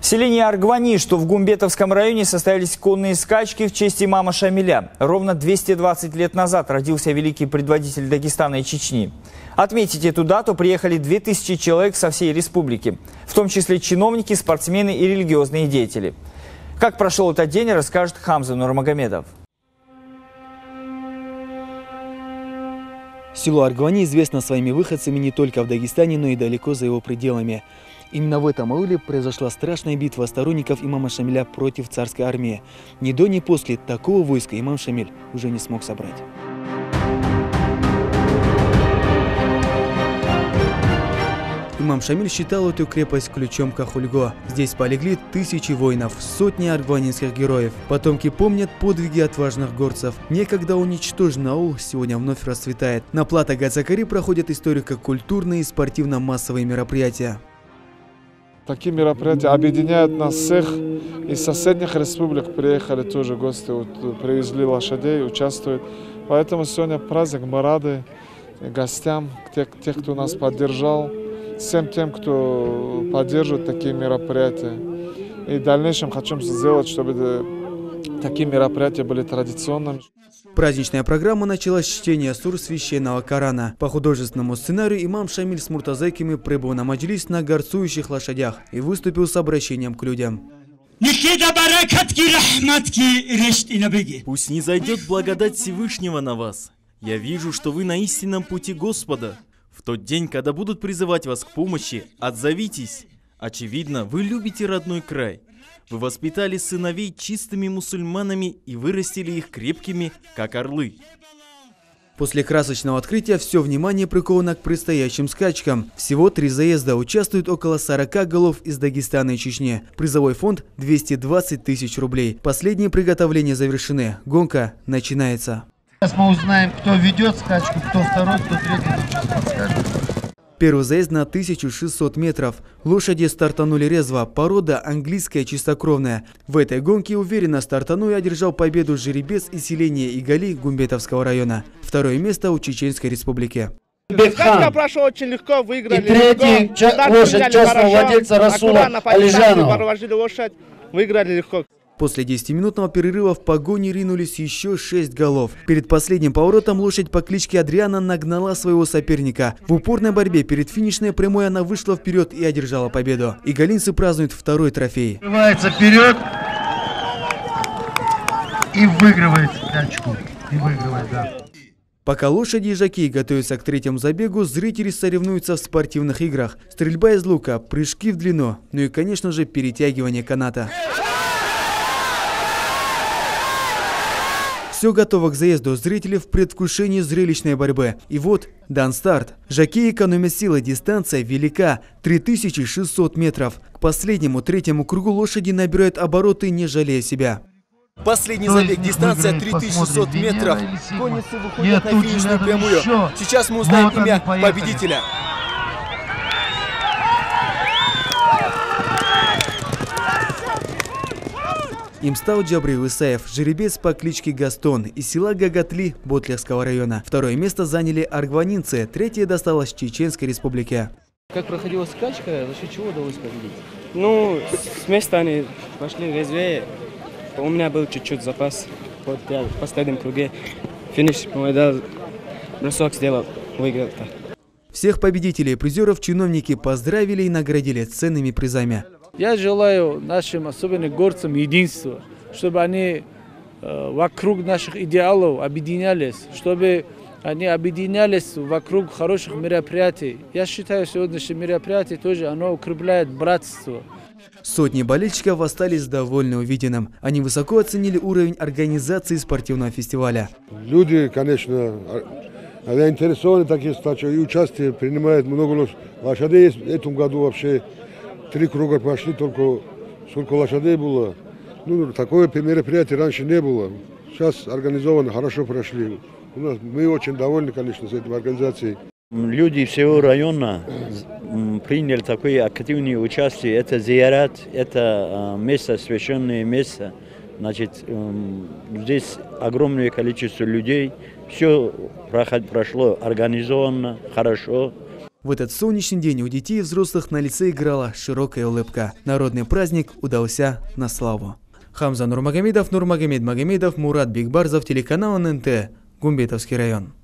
В селении Аргвани, что в Гумбетовском районе, состоялись конные скачки в честь имама Шамиля. Ровно 220 лет назад родился великий предводитель Дагестана и Чечни. Отметить эту дату приехали 2000 человек со всей республики, в том числе чиновники, спортсмены и религиозные деятели. Как прошел этот день, расскажет Хамза Нурмагомедов. Село Аргвани известно своими выходцами не только в Дагестане, но и далеко за его пределами. Именно в этом ауле произошла страшная битва сторонников имама Шамиля против царской армии. Ни до, ни после такого войска имам Шамиль уже не смог собрать. Имам Шамиль считал эту крепость ключом к Ахульго. Здесь полегли тысячи воинов, сотни аргванинских героев. Потомки помнят подвиги отважных горцев. Некогда уничтоженный аул сегодня вновь расцветает. На плато Гацакари проходят историко-культурные и спортивно-массовые мероприятия. Такие мероприятия объединяют нас всех. Из соседних республик приехали тоже гости, привезли лошадей, участвуют. Поэтому сегодня праздник, мы рады гостям, тех, кто нас поддержал, всем тем, кто поддерживает такие мероприятия. И в дальнейшем хотим сделать, чтобы такие мероприятия были традиционными. Праздничная программа началась с чтения сур священного Корана. По художественному сценарию имам Шамиль с муртазеками прибыл на маджлис на горцующих лошадях и выступил с обращением к людям. «Пусть не зайдет благодать Всевышнего на вас. Я вижу, что вы на истинном пути Господа. В тот день, когда будут призывать вас к помощи, отзовитесь. Очевидно, вы любите родной край. Вы воспитали сыновей чистыми мусульманами и вырастили их крепкими, как орлы». После красочного открытия все внимание приковано к предстоящим скачкам. Всего 3 заезда, участвуют около 40 голов из Дагестана и Чечни. Призовой фонд – 220 тысяч рублей. Последние приготовления завершены. Гонка начинается. Сейчас мы узнаем, кто ведет скачку, кто второй, кто третий. Первый заезд на 1600 метров. Лошади стартанули резво. Порода английская чистокровная. В этой гонке уверенно стартанул и одержал победу жеребец из селения Игали Гумбетовского района. Второе место у Чеченской республики. Скачка прошла очень легко, выиграли. И третий лошадь частного владельца Расула Алижанова. Выиграли легко. После 10-минутного перерыва в погоне ринулись еще 6 голов. Перед последним поворотом лошадь по кличке Адриано нагнала своего соперника. В упорной борьбе перед финишной прямой она вышла вперед и одержала победу. Игалинцы празднуют второй трофей. Открывается вперед и выигрывает очко. И выигрывает, да. Пока лошади и жаки готовятся к третьему забегу, зрители соревнуются в спортивных играх. Стрельба из лука, прыжки в длину, ну и, конечно же, перетягивание каната. Все готово к заезду, зрители в предвкушении зрелищной борьбы. И вот дан старт. Жаки экономят силы, дистанция велика – 3600 метров. К последнему, третьему кругу лошади набирают обороты, не жалея себя. Последний забег, дистанция 3600 метров. Конницы выходят на финишную прямую. Сейчас мы узнаем имя победителя. Им стал Джабраил Исаев, жеребец по кличке Гастон из села Гагатли Ботлихского района. Второе место заняли аргванинцы, третье досталось Чеченской республике. Как проходила скачка, за счет чего удалось победить? Ну, с места они пошли резвее. У меня был чуть-чуть запас. Вот я в последнем круге финиш, помогал, бросок сделал, выиграл. Всех победителей и призеров чиновники поздравили и наградили ценными призами. Я желаю нашим, особенно горцам, единства, чтобы они вокруг наших идеалов объединялись, чтобы они объединялись вокруг хороших мероприятий. Я считаю, сегодняшнее мероприятие тоже оно укрепляет братство. Сотни болельщиков остались довольны увиденным. Они высоко оценили уровень организации спортивного фестиваля. Люди, конечно, заинтересованы в таких стачках и участие принимают много лошадей. В этом году вообще 3 круга прошли, только сколько лошадей было. Ну, такое мероприятие раньше не было. Сейчас организовано, хорошо прошли. Мы очень довольны, конечно, с этой организацией. Люди всего района приняли такое активное участие. Это зиярат, это место, священное место. Значит, здесь огромное количество людей. Все прошло организованно, хорошо. В этот солнечный день у детей и взрослых на лице играла широкая улыбка. Народный праздник удался на славу. Хамза Нурмагомедов, Нурмагомед Магомедов, Мурат Бикбарзов, телеканал ННТ, Гумбетовский район.